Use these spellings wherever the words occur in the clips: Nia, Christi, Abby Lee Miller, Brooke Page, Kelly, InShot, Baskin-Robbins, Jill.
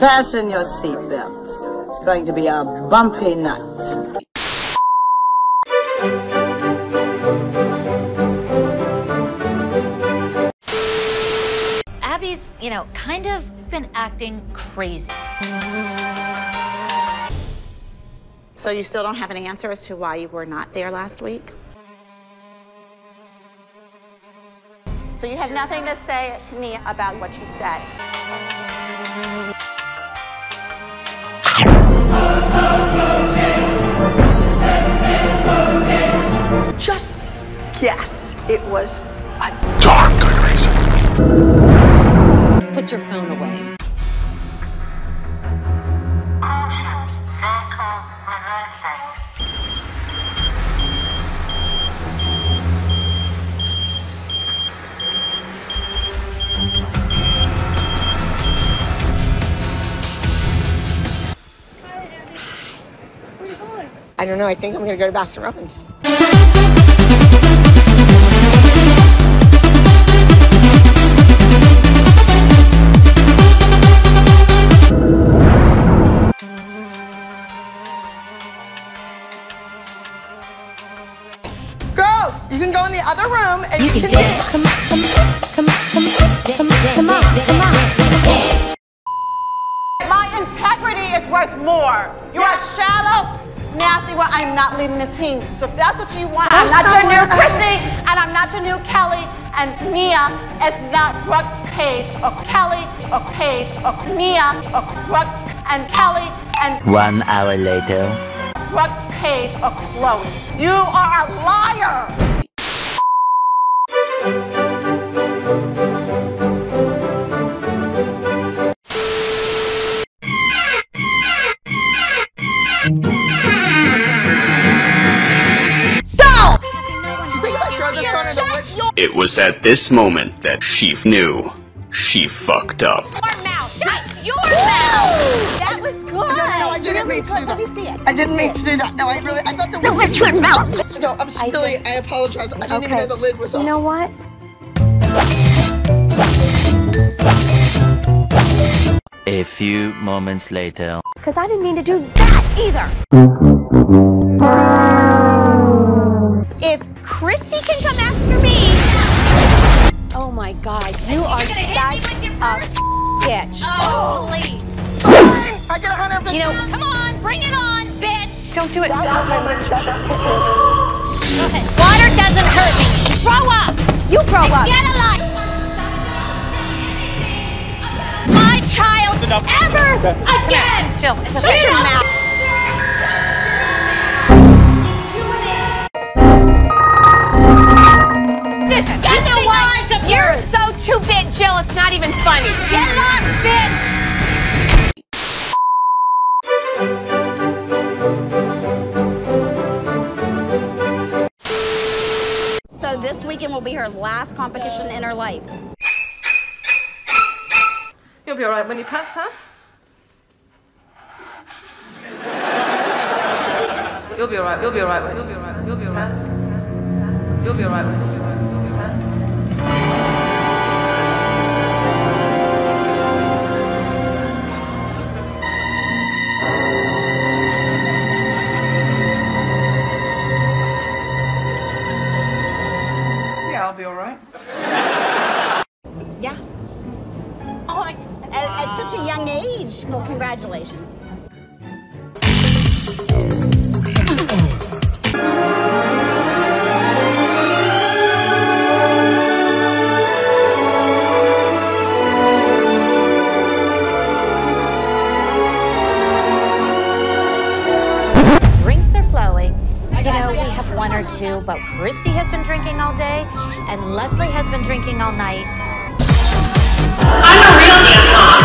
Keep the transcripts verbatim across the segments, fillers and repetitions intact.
Fasten your seatbelts. It's going to be a bumpy night. Abby's, you know, kind of been acting crazy. So you still don't have an answer as to why you were not there last week? So you had nothing to say to me about what you said? Just guess. It was a dark reason. Put your phone away. I don't know, I think I'm gonna go to Baskin-Robbins. Girls, you can go in the other room and you, you can dance. Come on, come on, come on, come on, come on, come on. My integrity is worth more. You yeah. are shallow. Nasty, well, I'm not leaving the team. So if that's what you want, I'm, I'm not your new Chrissy, and I'm not your new Kelly, and Nia is not Brooke Page or Kelly or Page or Nia or Brooke and Kelly and... One hour later. Brooke Page or Chloe. You are a liar! It was at this moment that she knew she fucked up. Your mouth. Shut your mouth. That was good. No, no, no, I didn't mean to do that. Let me see it. I didn't mean to do that. No, I really, I thought the lid was out. No, I'm really, I apologize. I didn't even know the lid was off. You know what? A few moments later. Because I didn't mean to do that either. If Chrissy can come after me. Oh my God, you are such a bitch. Oh, please. I got a hundred fifty. You know, come on, bring it on, bitch. Don't do it. That was just... Go ahead. Water doesn't hurt me. Grow up. You grow and up. Get a life. My child ever okay. again. Chill. It's a picture of mouth. Too big, Jill, it's not even funny. Get lost, bitch! So this weekend will be her last competition in her life. You'll be all right when you pass, huh? You'll be all right, you'll be all right, you'll be all right, you'll be all right. You'll be all right. I'll be all right. Yeah. Oh, I, at, wow. at such a young age. Well, congratulations. Drinks are flowing. You know, we have one or two, but Chrissy has been drinking all day, and Leslie has been drinking all night. I'm a real damn mom.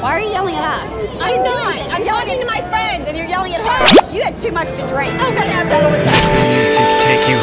Why are you yelling at us? I'm not. You're I'm yelling at to my friend. And you're yelling at her. You had too much to drink. Oh, no, no, no. Settle it down.